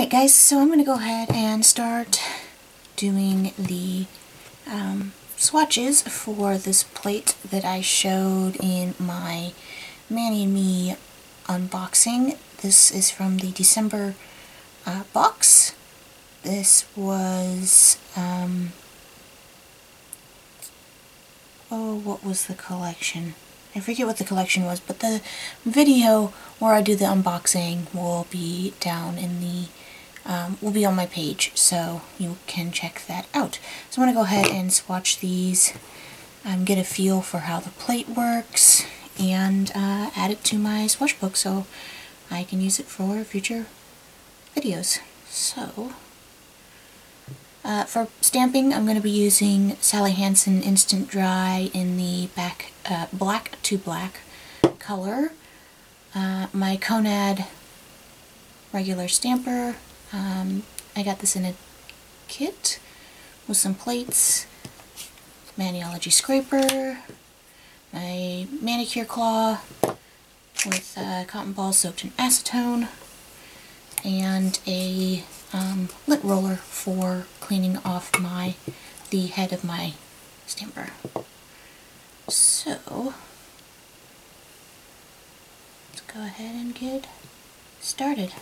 Alright guys, so I'm going to go ahead and start doing the swatches for this plate that I showed in my Mani and Me unboxing. This is from the December box. This was, what was the collection? I forget what the collection was, but the video where I do the unboxing will be down in the, will be on my page, so you can check that out. So I'm going to go ahead and swatch these, get a feel for how the plate works, and add it to my swatch book so I can use it for future videos. So, for stamping, I'm going to be using Sally Hansen Instant Dry in the back, black to black color. My Konad regular stamper. I got this in a kit with some plates, Maniology scraper, my manicure claw with cotton balls soaked in acetone, and a lint roller for cleaning off the head of my stamper. So let's go ahead and get started.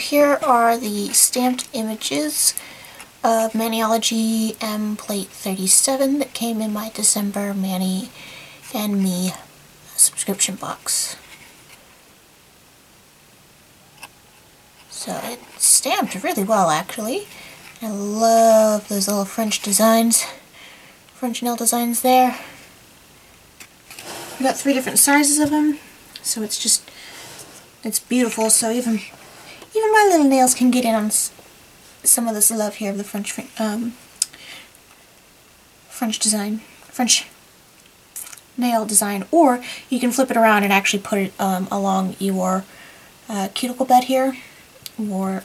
here are the stamped images of Maniology M-Plate 37 that came in my December Mani and Me subscription box. So it's stamped really well, actually. I love those little French designs, French nail designs there. I've got three different sizes of them, so it's just, it's beautiful. So even my little nails can get in on some of this love here of the French nail design. Or you can flip it around and actually put it along your cuticle bed here, or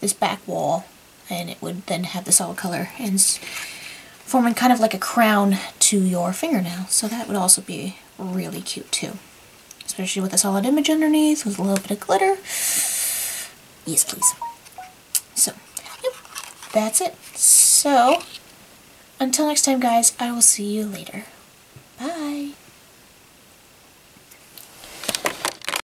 this back wall, and it would then have the solid color and forming kind of like a crown to your fingernail. So that would also be really cute too, especially with a solid image underneath with a little bit of glitter. Yes, please. So, yep, that's it. So, until next time, guys, I will see you later.